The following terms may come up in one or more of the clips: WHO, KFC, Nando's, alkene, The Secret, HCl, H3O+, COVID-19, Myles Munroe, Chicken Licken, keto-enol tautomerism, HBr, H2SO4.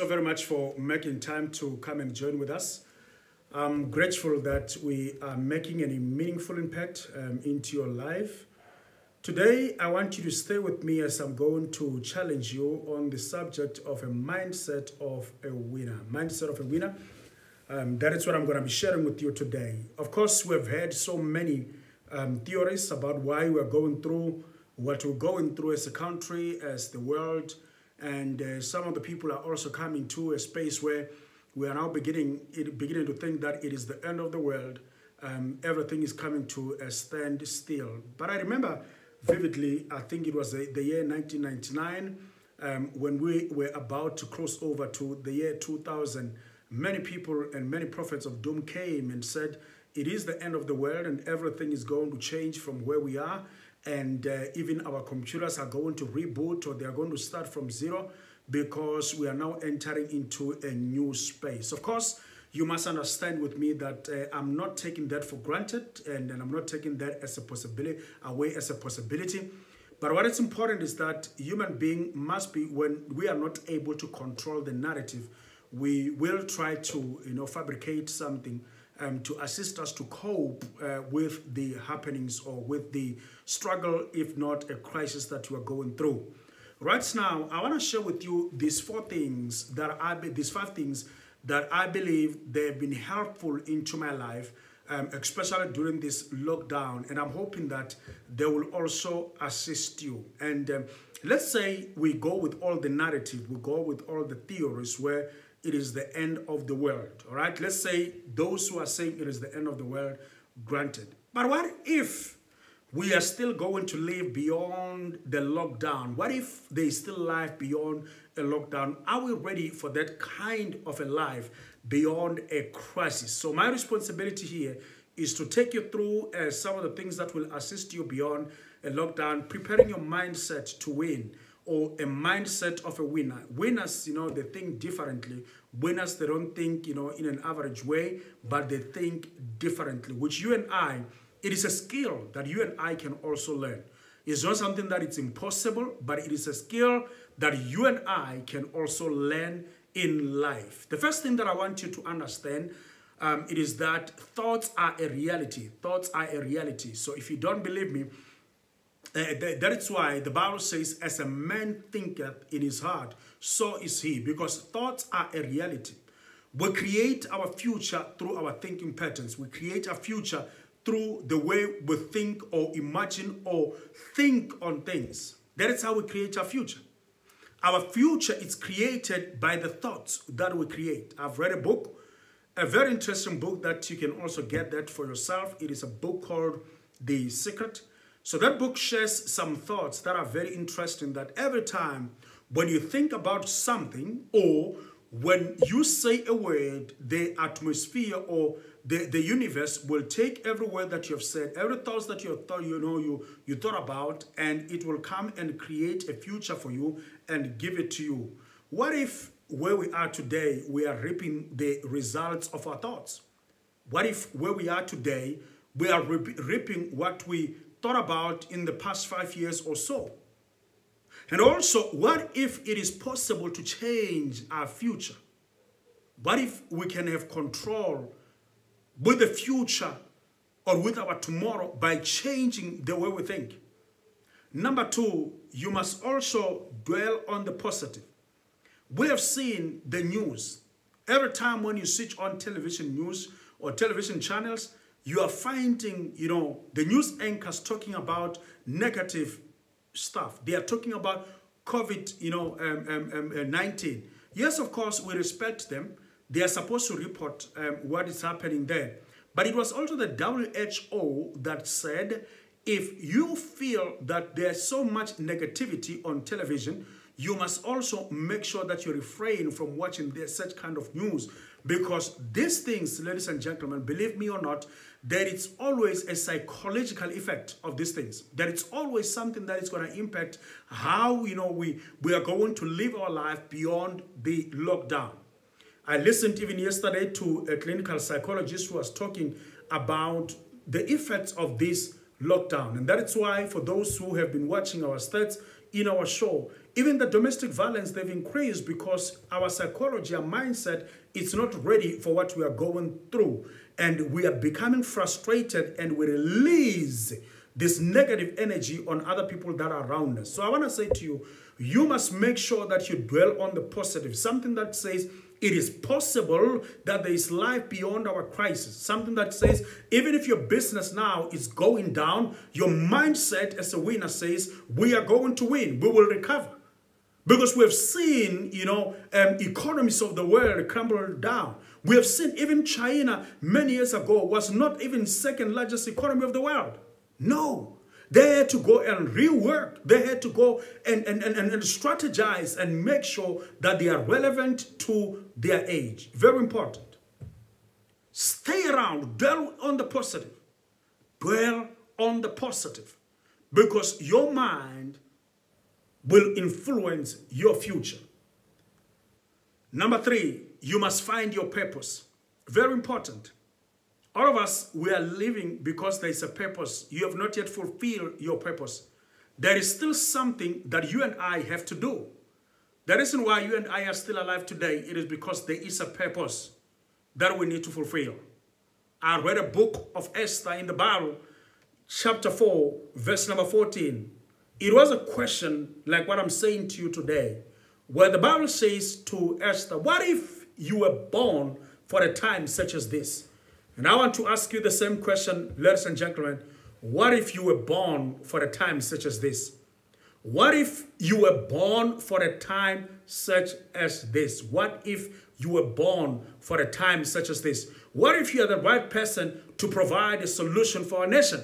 So very much for making time to come and join with us. I'm grateful that we are making any meaningful impact into your life. Today, I want you to stay with me as I'm going to challenge you on the subject of a mindset of a winner. Mindset of a winner. That is what I'm going to be sharing with you today. Of course, we've heard so many theories about why we're going through what we're going through as a country, as the world. And some of the people are also coming to a space where we are now beginning to think that it is the end of the world. Everything is coming to a standstill. But I remember vividly, I think it was the year 1999, when we were about to cross over to the year 2000. Many people and many prophets of doom came and said, it is the end of the world and everything is going to change from where we are. And even our computers are going to reboot, or they are going to start from zero, because we are now entering into a new space. Of course, you must understand with me that I'm not taking that for granted, and I'm not taking that as a possibility away as a possibility. But what is important is that human being must be, when we are not able to control the narrative, we will try to fabricate something to assist us to cope with the happenings or with the struggle, if not a crisis that we are going through. Right now, I want to share with you these five things that I believe they have been helpful into my life, especially during this lockdown. And I'm hoping that they will also assist you. And let's say we go with all the narrative, we go with all the theories where it is the end of the world, all right? Let's say those who are saying it is the end of the world, granted. But what if we are still going to live beyond the lockdown? What if there is still life beyond a lockdown? Are we ready for that kind of a life beyond a crisis? So my responsibility here is to take you through some of the things that will assist you beyond a lockdown, preparing your mindset to win, or a mindset of a winner. Winners, they think differently. Winners, they don't think, in an average way, but they think differently, which you and I, it is a skill that you and I can also learn. It's not something that it's impossible, but it is a skill that you and I can also learn in life. The first thing that I want you to understand it is that thoughts are a reality. Thoughts are a reality. So if you don't believe me, that is why the Bible says, as a man thinketh in his heart, so is he, because thoughts are a reality. We create our future through our thinking patterns. We create our future through the way we think or imagine or think on things. That is how we create our future. Our future is created by the thoughts that we create. I've read a book, a very interesting book that you can also get that for yourself. It is a book called The Secret. So that book shares some thoughts that are very interesting, that every time when you think about something or when you say a word, the atmosphere or the universe will take every word that you have said, every thought that you have thought, you thought about, and it will come and create a future for you and give it to you. What if where we are today, we are reaping the results of our thoughts? What if where we are today, we are reaping what we thought about in the past 5 years or so? And also, what if it is possible to change our future? What if we can have control with the future or with our tomorrow by changing the way we think? Number two, you must also dwell on the positive. We have seen the news. Every time when you switch on television news or television channels, you are finding, the news anchors talking about negative stuff. They are talking about COVID, 19. Yes, of course, we respect them. They are supposed to report what is happening there. But it was also the WHO that said, if you feel that there's so much negativity on television, you must also make sure that you refrain from watching such kind of news. Because these things, ladies and gentlemen, believe me or not, there is always a psychological effect of these things. There is always something that is going to impact how, we are going to live our life beyond the lockdown. I listened even yesterday to a clinical psychologist who was talking about the effects of this lockdown. And that is why, for those who have been watching our stats in our show, Even the domestic violence, they've increased because our psychology, our mindset, it's not ready for what we are going through. And we are becoming frustrated and we release this negative energy on other people that are around us. So I want to say to you, you must make sure that you dwell on the positive. Something that says it is possible that there is life beyond our crisis. Something that says even if your business now is going down, your mindset as a winner says we are going to win. We will recover. Because we have seen, economies of the world crumble down. We have seen even China many years ago was not even second largest economy of the world. No, they had to go and rework. They had to go and strategize and make sure that they are relevant to their age. Very important. Stay around, dwell on the positive. Dwell on the positive because your mind will influence your future. Number 3, you must find your purpose. Very important. All of us, we are living because there is a purpose. You have not yet fulfilled your purpose. There is still something that you and I have to do. The reason why you and I are still alive today, it is because there is a purpose that we need to fulfill. I read a book of Esther in the Bible, chapter 4, verse number 14. It was a question like what I'm saying to you today, where the Bible says to Esther, what if you were born for a time such as this? And I want to ask you the same question, ladies and gentlemen. What if you were born for a time such as this? What if you were born for a time such as this? What if you were born for a time such as this? What if you are the right person to provide a solution for our nation?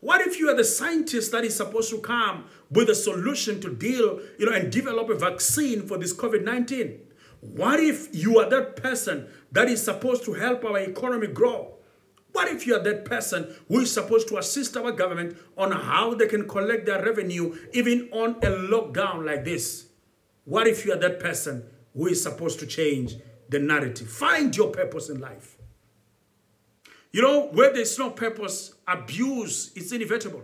What if you are the scientist that is supposed to come with a solution to deal, and develop a vaccine for this COVID-19? What if you are that person that is supposed to help our economy grow? What if you are that person who is supposed to assist our government on how they can collect their revenue even on a lockdown like this? What if you are that person who is supposed to change the narrative? Find your purpose in life. Where there's no purpose, abuse is inevitable.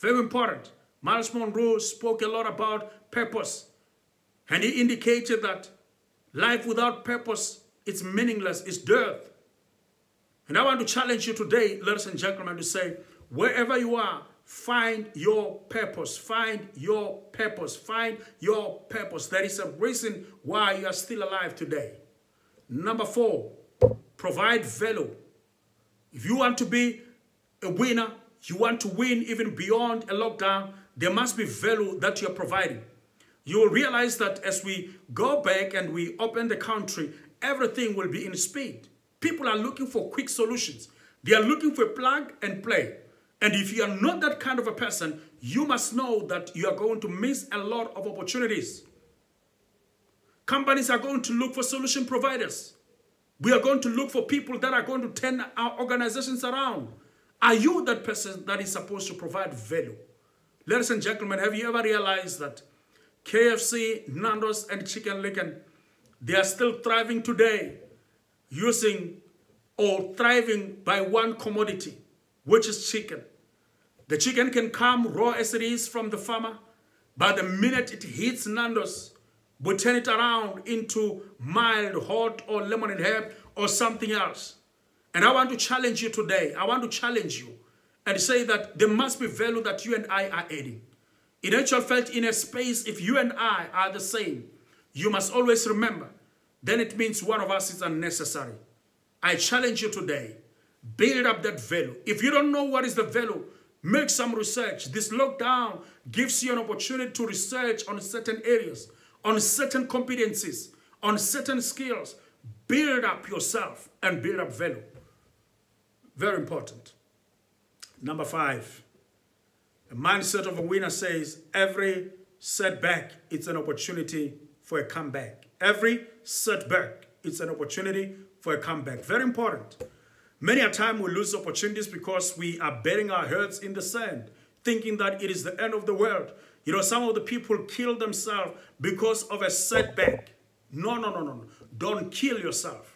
Very important. Myles Munroe spoke a lot about purpose. And he indicated that life without purpose, it's meaningless, it's dearth. And I want to challenge you today, ladies and gentlemen, to say, wherever you are, find your purpose, find your purpose, find your purpose. There is a reason why you are still alive today. Number 4, provide value. If you want to be a winner, you want to win even beyond a lockdown, there must be value that you are providing. You will realize that as we go back and we open the country, everything will be in speed. People are looking for quick solutions. They are looking for plug and play. And if you are not that kind of a person, you must know that you are going to miss a lot of opportunities. Companies are going to look for solution providers. We are going to look for people that are going to turn our organizations around. Are you that person that is supposed to provide value? Ladies and gentlemen, have you ever realized that KFC, Nando's, and Chicken Licken, they are still thriving today using or thriving by one commodity, which is chicken. The chicken can come raw as it is from the farmer, but the minute it hits Nando's, we turn it around into mild, hot, or lemon and herb, or something else. And I want to challenge you today. I want to challenge you and say that there must be value that you and I are adding. In actual fact, in a space, if you and I are the same, you must always remember, then it means one of us is unnecessary. I challenge you today, build up that value. If you don't know what is the value, make some research. This lockdown gives you an opportunity to research on certain areas, on certain competencies, on certain skills. Build up yourself and build up value. Very important. Number 5. The mindset of a winner says every setback is an opportunity for a comeback. Every setback is an opportunity for a comeback. Very important. Many a time we lose opportunities because we are burying our heads in the sand, thinking that it is the end of the world. Some of the people kill themselves because of a setback. No. Don't kill yourself.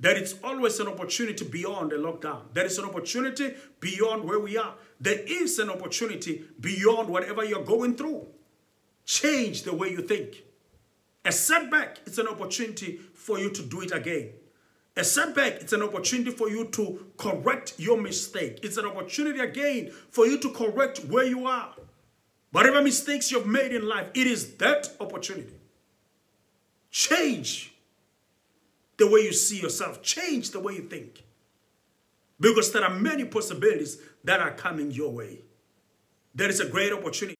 There is always an opportunity beyond a lockdown. There is an opportunity beyond where we are. There is an opportunity beyond whatever you're going through. Change the way you think. A setback is an opportunity for you to do it again. A setback is an opportunity for you to correct your mistake. It's an opportunity again for you to correct where you are. Whatever mistakes you've made in life, it is that opportunity. Change the way you see yourself. Change the way you think. Because there are many possibilities that are coming your way. There is a great opportunity.